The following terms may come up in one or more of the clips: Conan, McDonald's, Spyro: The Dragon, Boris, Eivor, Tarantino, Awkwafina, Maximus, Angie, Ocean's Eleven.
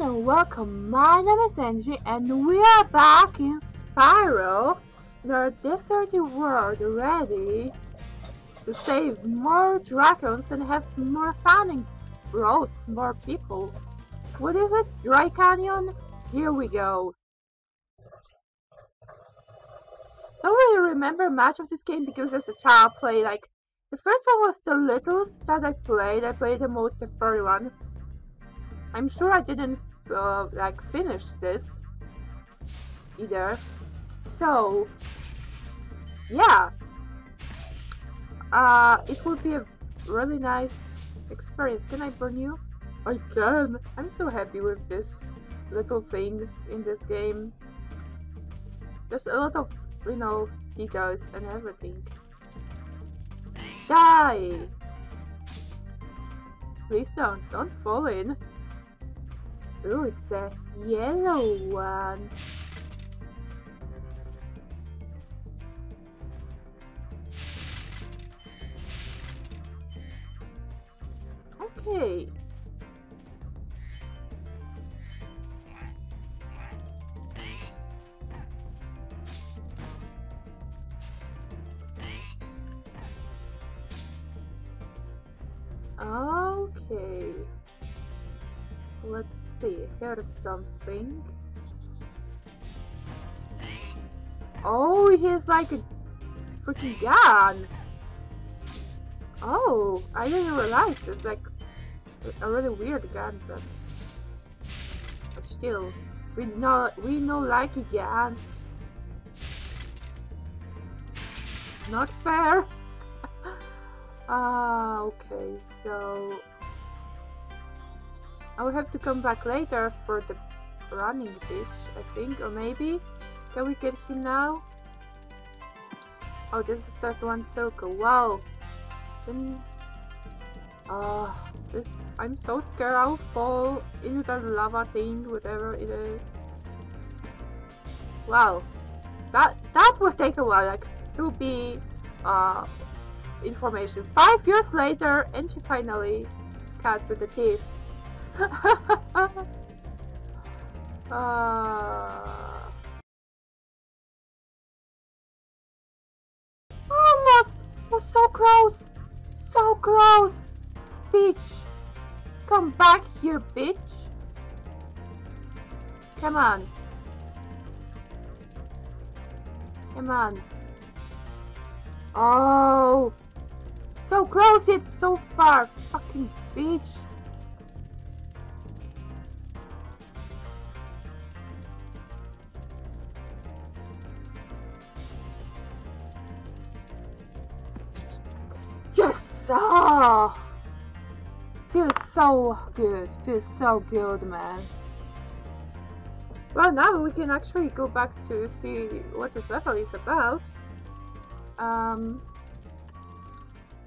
and welcome. My name is Angie and we are back in Spyro, the deserted world, ready to save more dragons and have more fun and roast more people. What is it? Dry Canyon? Here we go. Don't really remember much of this game because as a child play, like, the first one was the littles that I played the most, the furry one. I'm sure I didn't like finish this either, so yeah, it would be a really nice experience. Can I burn you? I can! I'm so happy with these little things in this game. Just a lot of, you know, details and everything. Die! Please don't fall in. Oh, it's a yellow one. Okay. Okay. Let's see, here's something. Oh, he has like a freaking gun. Oh, I didn't realize there's like a really weird gun, but still, we know like guns. Not fair. Okay, so I will have to come back later for the running bitch, I think, or maybe can we get him now? Oh, this is that one circle. Wow. Then, this, I'm so scared I'll fall into that lava thing, whatever it is. Wow, that will take a while. Like, it will be information. 5 years later, and she finally cut to the teeth. Almost! We're so close! So close! Bitch! Come back here, bitch! Come on! Come on! Oh! So close, it's so far! Fucking bitch! Yes! Oh, feels so good. Feels so good, man. Well, now we can actually go back to see what this level is about.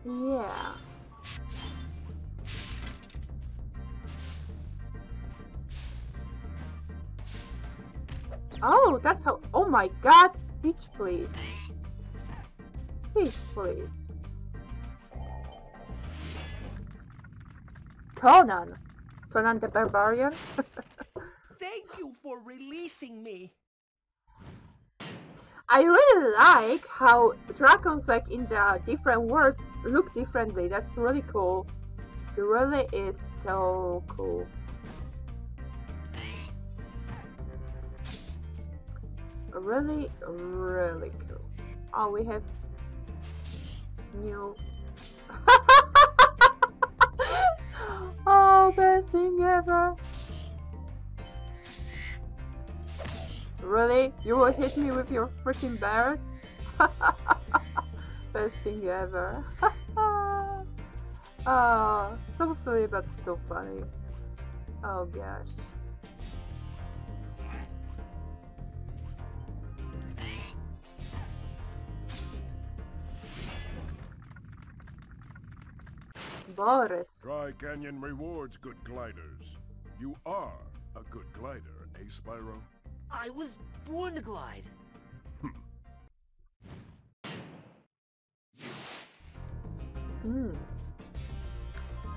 Yeah. Oh, that's how. Oh my God! Bitch, please. Bitch, please. Conan! Conan the Barbarian? Thank you for releasing me! I really like how dragons, like, in the different worlds look differently. That's really cool. It really is so cool. Really, really cool. Oh, we have new... Oh, best thing ever! Really? You will hit me with your freaking bear? Best thing ever. Oh, so silly but so funny. Oh gosh. Boris. Dry Canyon rewards good gliders. You are a good glider, eh, Spyro? I was born to glide.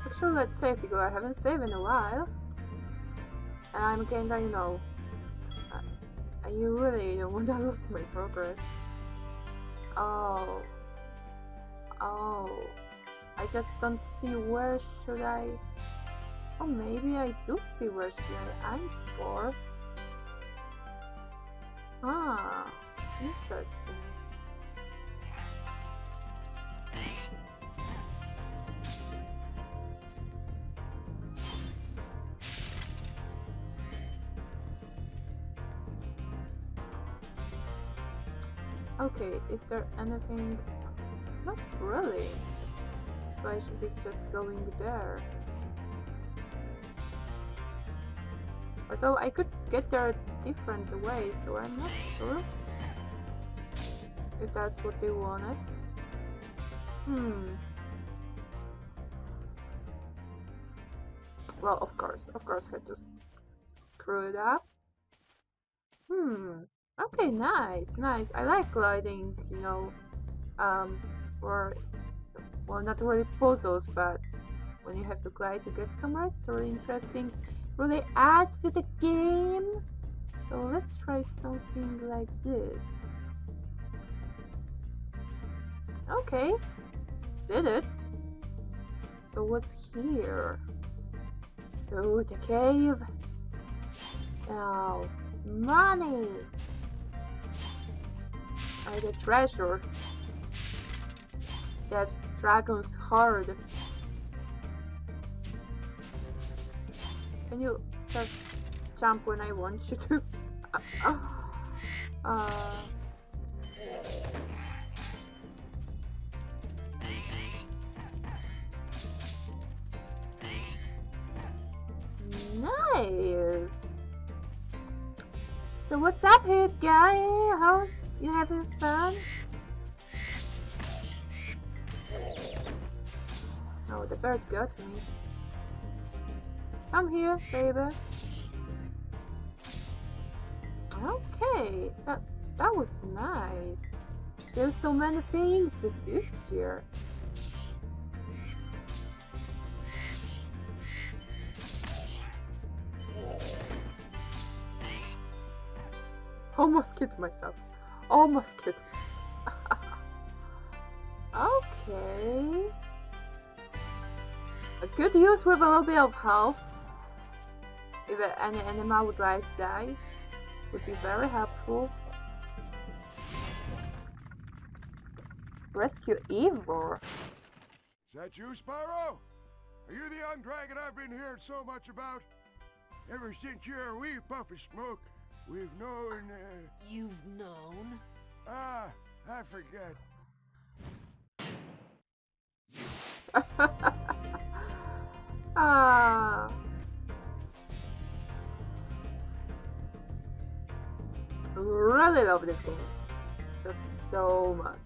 Actually, let's save because I haven't saved in a while. I'm getting that, you know, you really don't want to lose my progress. Oh, I just don't see where should I... Oh, maybe I do see where should I aim for. Ah, interesting. Okay, is there anything? Not really. So I should be just going there. Although I could get there a different way, so I'm not sure if that's what they wanted. Well, of course I had to screw it up. Okay, nice. I like gliding, you know, or, well, not really puzzles, but when you have to glide to get somewhere, it's really interesting. Really adds to the game. So let's try something like this. Okay, did it. So what's here? Oh, the cave. Oh, money. And the treasure. That dragon's heart. Can you just jump when I want you to? Nice! So what's up, hit guy? How's you having fun? Oh, the bird got me. Come here, baby. Okay, that was nice. There's so many things to do here. Almost killed myself. Almost killed. Okay. A good use with a little bit of health. If any animal would like to die, would be very helpful. Rescue Eivor. Is that you, Spyro? Are you the young dragon I've been hearing so much about? Ever since you're a wee puff of smoke, we've known. You've known? Ah, I forget. Ah. Really love this game, just so much.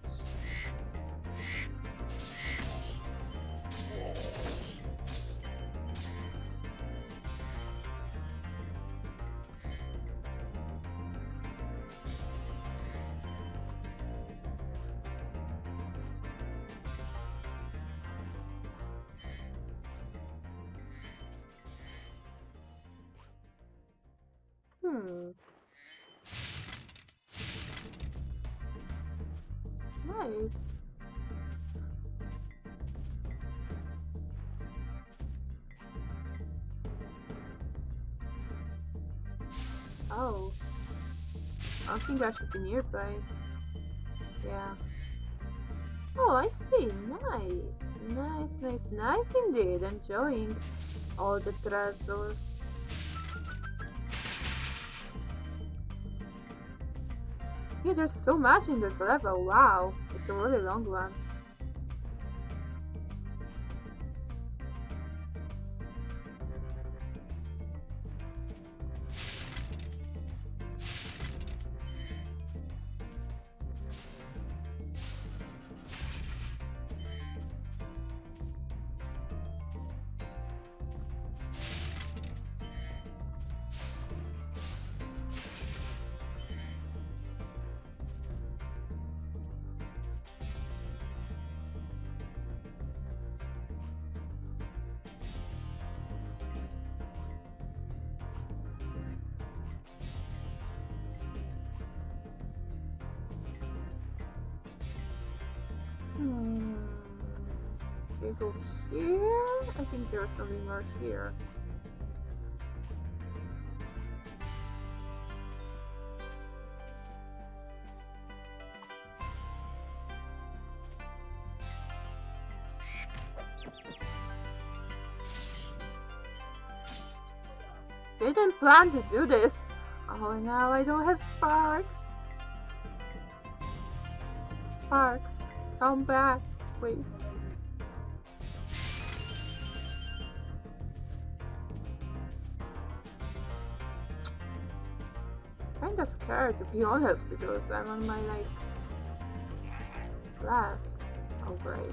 Nice. Oh, I don't think I should be nearby. Yeah. Oh, I see. Nice indeed. Enjoying all the treasure. Yeah, there's so much in this level, wow, it's a really long one. Can we go here? I think there's something more here. They didn't plan to do this. Oh, now I don't have sparks. Sparks, come back, please. Kinda scared, to be honest, because I'm on my like last. Oh great.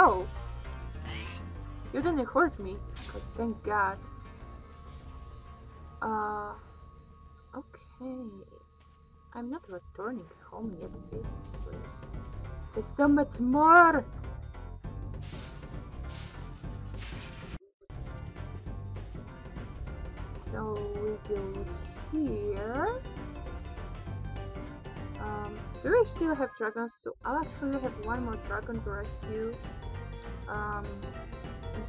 Oh, you didn't hurt me, but thank God. Okay. I'm not returning home yet. There's so much more. So we go here. Do we still have dragons? So I'll actually have one more dragon to rescue. And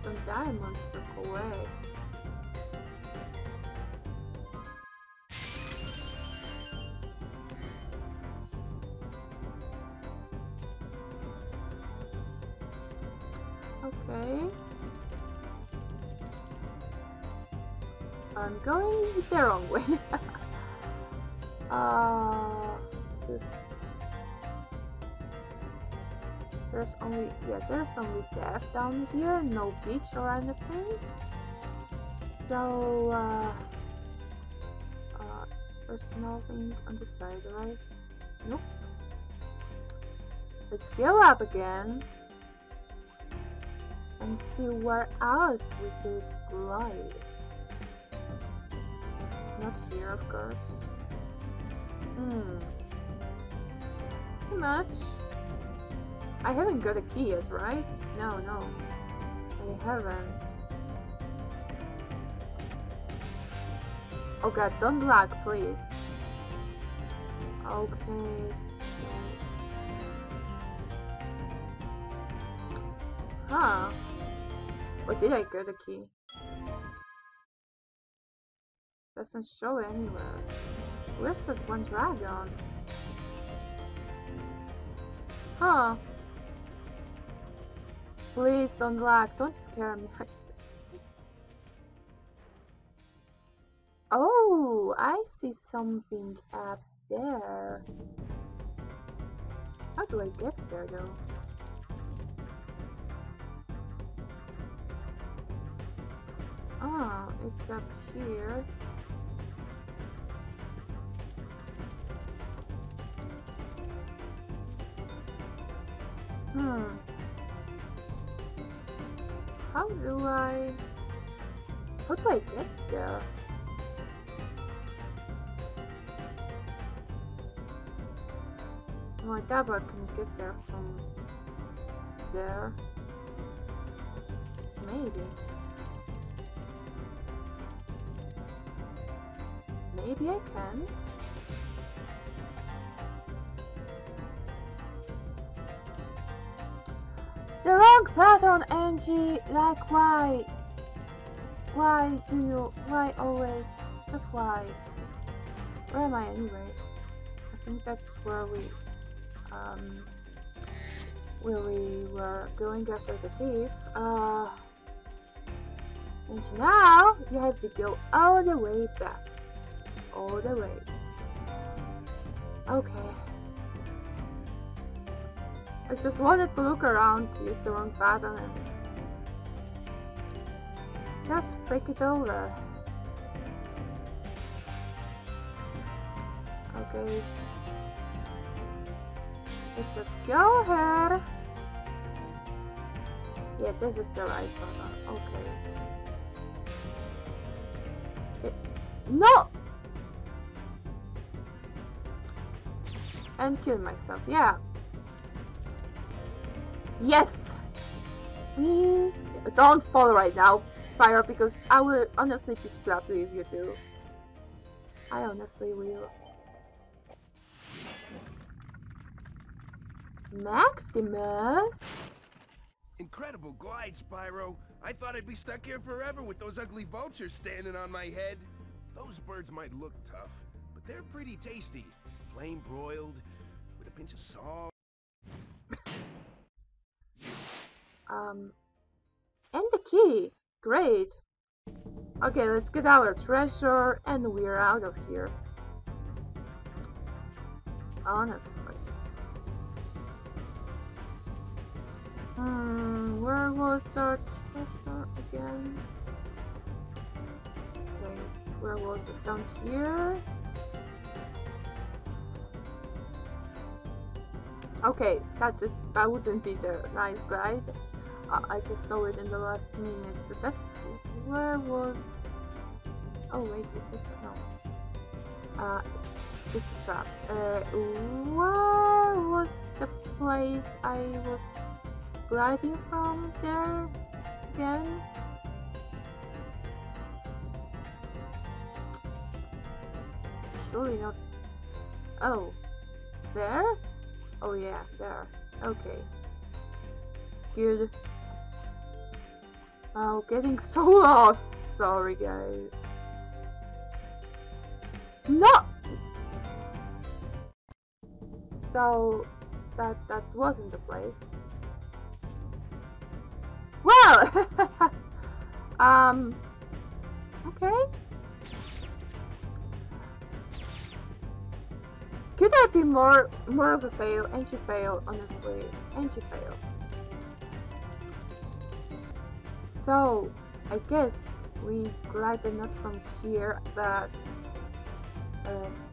some diamonds to collect. Okay. I'm going the wrong way. There's only death down here, no beach or anything. So there's nothing on the side, right? Nope. Let's go up again and see where else we could glide. Not here, of course. Pretty much. I haven't got a key yet, right? No, I haven't. Oh god, don't lag, please. Okay, so... Huh. Or did I get a key? Doesn't show anywhere. Where's that one dragon? Huh. Please don't lag, don't scare me like this. Oh, I see something up there. How do I get there though? Oh, it's up here. How do I get there? My dabba can get there from there. Maybe. Maybe I can. The wrong pattern, Angie! Like why? Why always? Just why? Where am I anyway? I think that's where we were going after the thief. And now you have to go all the way back. All the way. Okay. I just wanted to look around to use the wrong pattern and just break it over. Okay. Let's just go here. Yeah, this is the right pattern. Okay. No! And kill myself, yeah. Yes! Don't fall right now. Spyro, because I will honestly pitch slap you if you do. I honestly will. Maximus? Incredible glide, Spyro. I thought I'd be stuck here forever with those ugly vultures standing on my head. Those birds might look tough, but they're pretty tasty. Flame broiled, with a pinch of salt. And the key. Great. Okay, let's get our treasure and we're out of here. Honestly. Where was our treasure again? Wait, where was it? Down here? Okay, that wouldn't be the nice guide. I just saw it in the last minute, so that's cool. Where was... oh wait, is this... no. It's a trap. Where was the place I was gliding from there again? Surely not... oh. There? Oh yeah, there. Okay. Good. Oh, getting so lost. Sorry, guys. No. So that wasn't the place. Well. Okay. Could I be more of a fail? And she failed, honestly. And she failed. So, I guess we glided not from here, but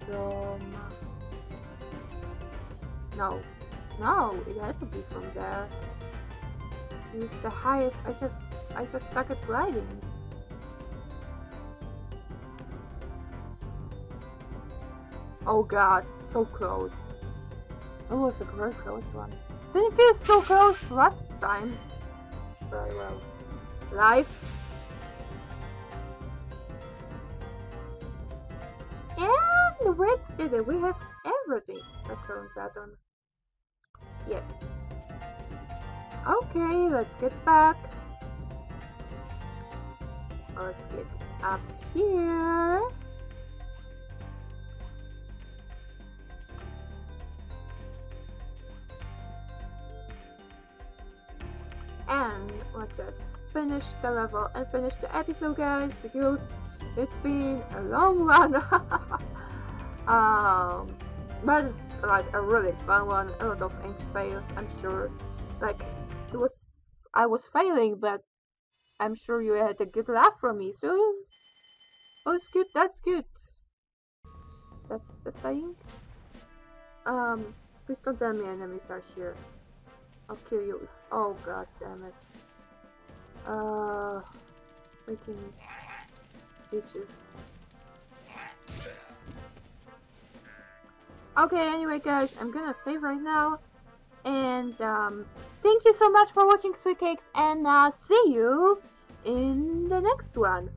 from... no. No, it had to be from there. This is the highest. I just suck at gliding. Oh god, so close. It was a very close one. Didn't feel so close last time. Very well. Life. And wait, did we have everything? Restaurant button. Yes. Okay, let's get back. Let's get up here. And let's just finish the level and finish the episode, guys, because it's been a long one. But it's like a really fun one, a lot of ancient fails, I'm sure. Like, it was, I was failing, but I'm sure you had a good laugh from me, so oh, it's good, that's good. That's the saying. Please don't tell me enemies are here. I'll kill you. Oh god damn it. Freaking bitches. Okay, anyway guys, I'm gonna save right now. And thank you so much for watching, Sweet Cakes, and see you in the next one.